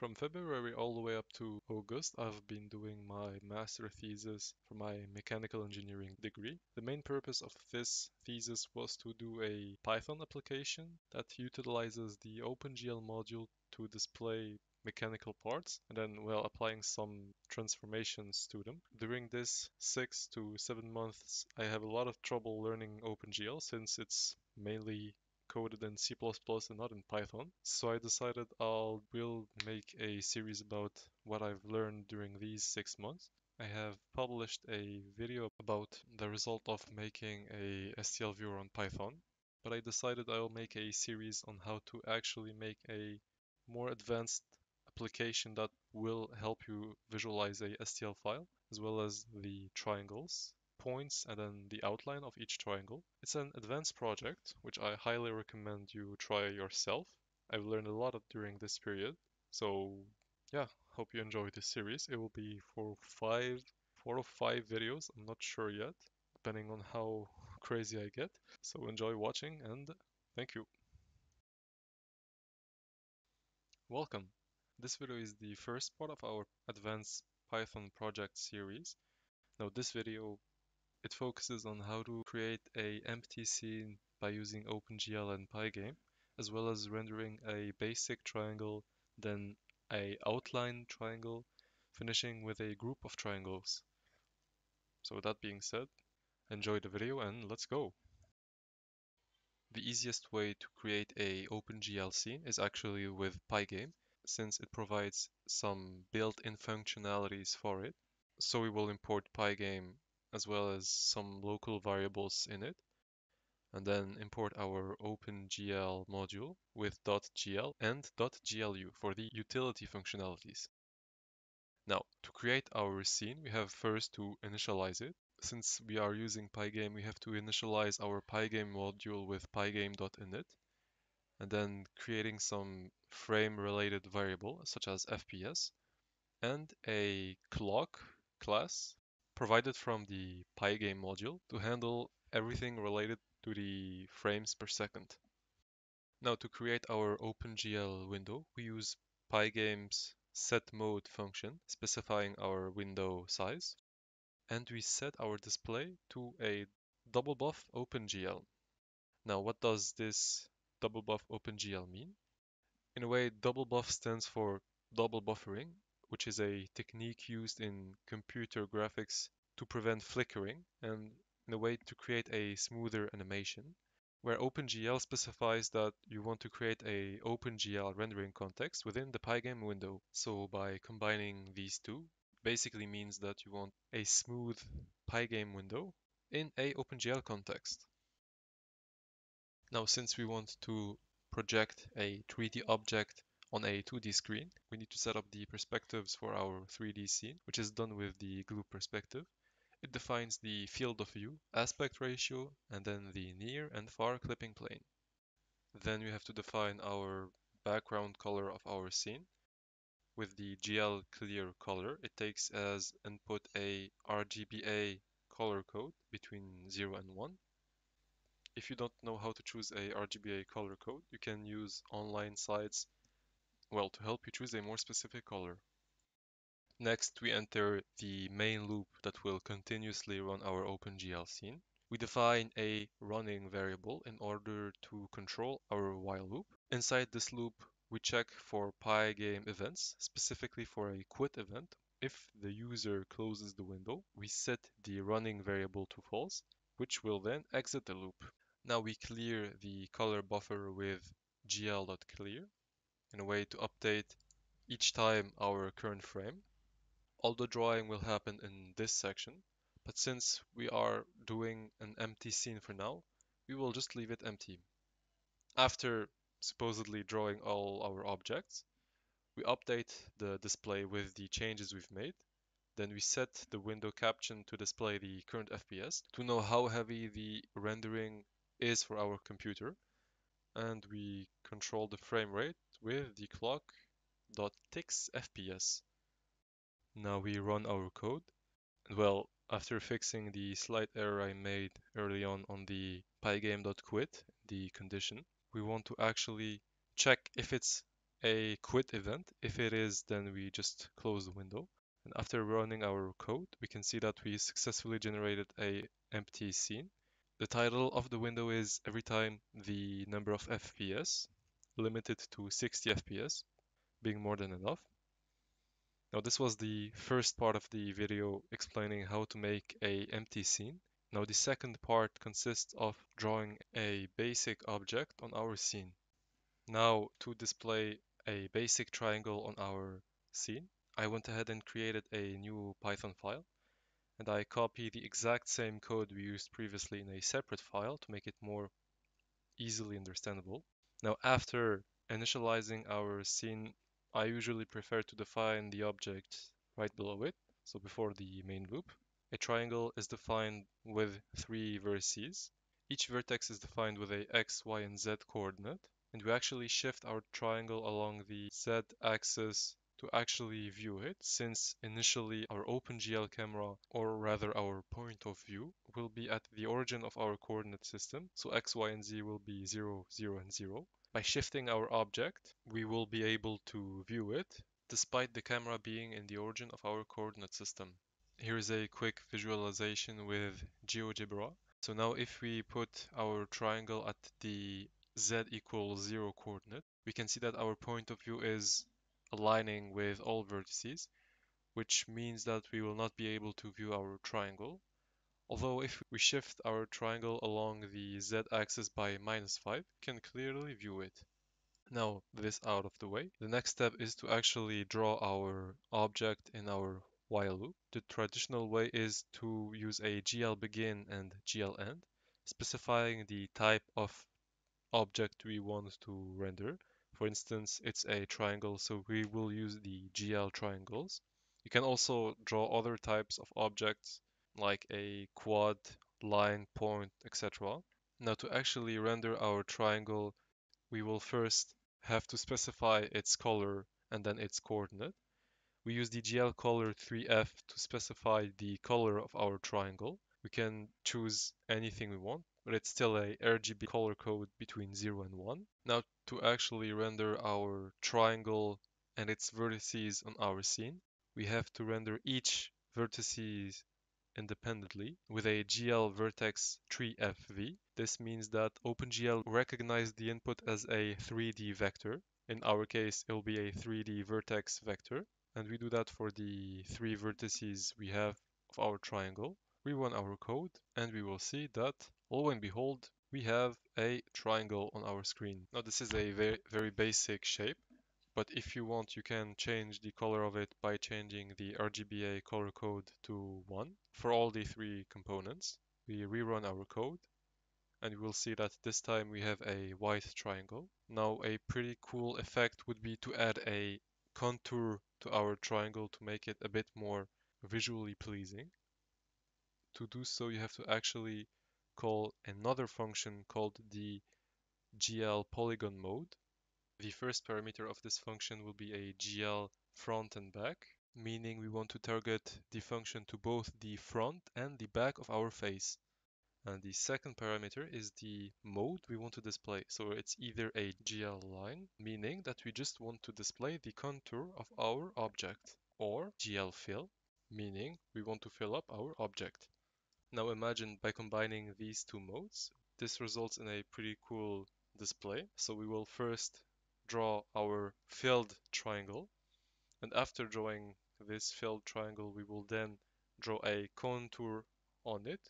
From February all the way up to August, I've been doing my master thesis for my mechanical engineering degree. The main purpose of this thesis was to do a Python application that utilizes the OpenGL module to display mechanical parts and then, well, applying some transformations to them. During this 6 to 7 months, I have a lot of trouble learning OpenGL since it's mainly coded in C++ and not in Python. So I decided I will make a series about what I've learned during these 6 months. I have published a video about the result of making a STL viewer on Python, but I decided I'll make a series on how to actually make a more advanced application that will help you visualize a STL file, as well as the triangles, points, and then the outline of each triangle. It's an advanced project, which I highly recommend you try yourself. I've learned a lot during this period, so yeah, hope you enjoy this series. It will be for four or five videos, I'm not sure yet, depending on how crazy I get. So enjoy watching and thank you. Welcome. This video is the first part of our advanced Python project series. Now this video, it focuses on how to create an empty scene by using OpenGL and Pygame, as well as rendering a basic triangle, then an outline triangle, finishing with a group of triangles. So with that being said, enjoy the video and let's go! The easiest way to create an OpenGL scene is actually with Pygame, since it provides some built-in functionalities for it. So we will import Pygame as well as some local variables in it, and then import our OpenGL module with .gl and .glu for the utility functionalities. Now, to create our scene, we have first to initialize it. Since we are using Pygame, we have to initialize our Pygame module with pygame.init, and then creating some frame-related variable, such as FPS, and a clock class provided from the Pygame module to handle everything related to the frames per second. Now to create our OpenGL window, we use Pygame's set_mode function, specifying our window size, and we set our display to a double buff OpenGL. Now what does this double buff OpenGL mean? In a way, double buff stands for double buffering, which is a technique used in computer graphics to prevent flickering and in a way to create a smoother animation, where OpenGL specifies that you want to create an OpenGL rendering context within the Pygame window. So by combining these two, basically means that you want a smooth Pygame window in a OpenGL context. Now, since we want to project a 3D object on a 2D screen, we need to set up the perspectives for our 3D scene, which is done with the gluPerspective. It defines the field of view, aspect ratio, and then the near and far clipping plane. Then we have to define our background color of our scene. With the GL_ClearColor, it takes as input a RGBA color code between 0 and 1. If you don't know how to choose a RGBA color code, you can use online sites, well, to help you choose a more specific color. Next, we enter the main loop that will continuously run our OpenGL scene. We define a running variable in order to control our while loop. Inside this loop, we check for Pygame events, specifically for a quit event. If the user closes the window, we set the running variable to false, which will then exit the loop. Now we clear the color buffer with gl.clear, in a way to update each time our current frame. All the drawing will happen in this section, but since we are doing an empty scene for now, we will just leave it empty. After supposedly drawing all our objects, we update the display with the changes we've made. Then we set the window caption to display the current FPS to know how heavy the rendering is for our computer. And we control the frame rate with the clock.ticksFPS. Now we run our code. Well, after fixing the slight error I made early on the pygame.quit, the condition, we want to actually check if it's a quit event. If it is, then we just close the window. And after running our code, we can see that we successfully generated an empty scene. The title of the window is every time the number of FPS, limited to 60 FPS, being more than enough. Now this was the first part of the video explaining how to make an empty scene. Now the second part consists of drawing a basic object on our scene. Now to display a basic triangle on our scene, I went ahead and created a new Python file, and I copy the exact same code we used previously in a separate file to make it more easily understandable. Now after initializing our scene, I usually prefer to define the object right below it, so before the main loop. A triangle is defined with 3 vertices. Each vertex is defined with a x, y, and z coordinate, and we actually shift our triangle along the z axis to actually view it, since initially our OpenGL camera, or rather our point of view, will be at the origin of our coordinate system, so x, y, and z will be 0, 0, and 0. By shifting our object, we will be able to view it, despite the camera being in the origin of our coordinate system. Here is a quick visualization with GeoGebra. So now if we put our triangle at the z equals 0 coordinate, we can see that our point of view is aligning with all vertices, which means that we will not be able to view our triangle. Although if we shift our triangle along the z-axis by -5, we can clearly view it. Now this out of the way, the next step is to actually draw our object in our while loop. The traditional way is to use a glBegin and glEnd, specifying the type of object we want to render. For instance, it's a triangle, so we will use the glTriangles. You can also draw other types of objects like a quad, line, point, etc. Now to actually render our triangle, we will first have to specify its color and then its coordinate. We use the glColor3f to specify the color of our triangle. We can choose anything we want, but it's still a RGB color code between 0 and 1. Now to actually render our triangle and its vertices on our scene, we have to render each vertices independently with a GL vertex 3FV. This means that OpenGL recognized the input as a 3D vector. In our case, it will be a 3D vertex vector. And we do that for the 3 vertices we have of our triangle. We run our code and we will see that, lo and behold, we have a triangle on our screen. Now this is a very basic shape, but if you want, you can change the color of it by changing the RGBA color code to 1 for all the 3 components. We rerun our code and you will see that this time we have a white triangle. Now a pretty cool effect would be to add a contour to our triangle to make it a bit more visually pleasing. To do so, you have to actually call another function called the GL_POLYGON_MODE. The first parameter of this function will be a GL_FRONT_AND_BACK, meaning we want to target the function to both the front and the back of our face. And the second parameter is the mode we want to display. So it's either a GL_LINE, meaning that we just want to display the contour of our object, or GL_FILL, meaning we want to fill up our object. Now imagine by combining these 2 modes, this results in a pretty cool display. So we will first draw our filled triangle, and after drawing this filled triangle, we will then draw a contour on it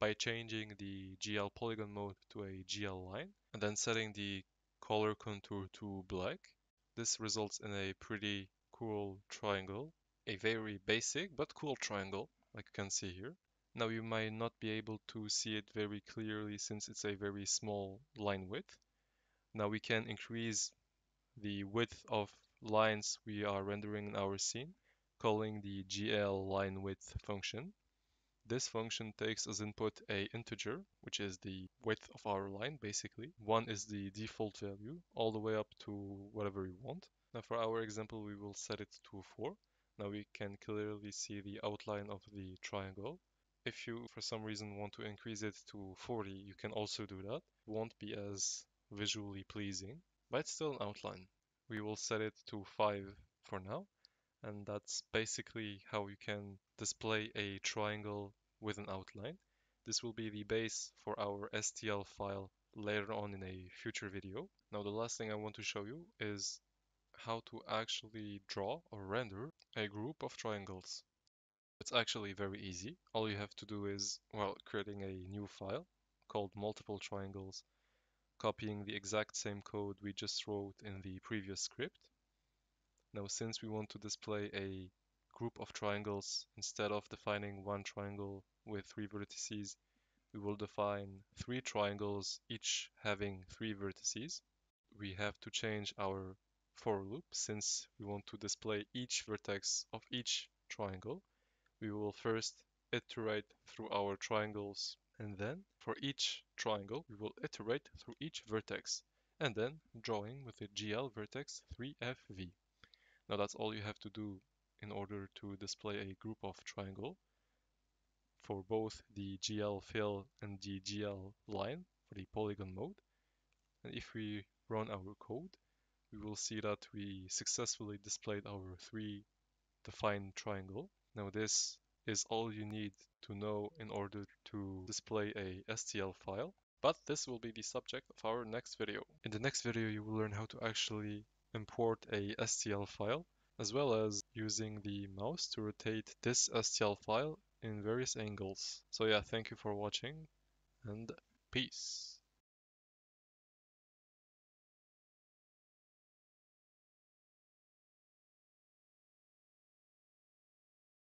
by changing the GL polygon mode to a GL line and then setting the color contour to black. This results in a pretty cool triangle, a very basic but cool triangle, like you can see here. Now you might not be able to see it very clearly since it's a very small line width. Now we can increase the width of lines we are rendering in our scene, calling the glLineWidth function. This function takes as input a integer, which is the width of our line, basically. 1 is the default value, all the way up to whatever you want. Now for our example, we will set it to 4. Now we can clearly see the outline of the triangle. If you, for some reason, want to increase it to 40, you can also do that. It won't be as visually pleasing, but it's still an outline. we will set it to 5 for now. And that's basically how you can display a triangle with an outline. This will be the base for our STL file later on in a future video. Now the last thing I want to show you is how to actually draw or render a group of triangles. It's actually very easy. All you have to do is, well, creating a new file called multiple triangles, copying the exact same code we just wrote in the previous script. Now, since we want to display a group of triangles, instead of defining one triangle with 3 vertices, we will define 3 triangles, each having 3 vertices. We have to change our for loop since we want to display each vertex of each triangle. We will first iterate through our triangles, and then for each triangle, we will iterate through each vertex, and then drawing with the GL vertex 3FV. Now that's all you have to do in order to display a group of triangle for both the GL fill and the GL line for the polygon mode. And if we run our code, we will see that we successfully displayed our 3 defined triangle. Now this is all you need to know in order to display a STL file, but this will be the subject of our next video. In the next video, you will learn how to actually import a STL file, as well as using the mouse to rotate this STL file in various angles. So yeah, thank you for watching, and peace.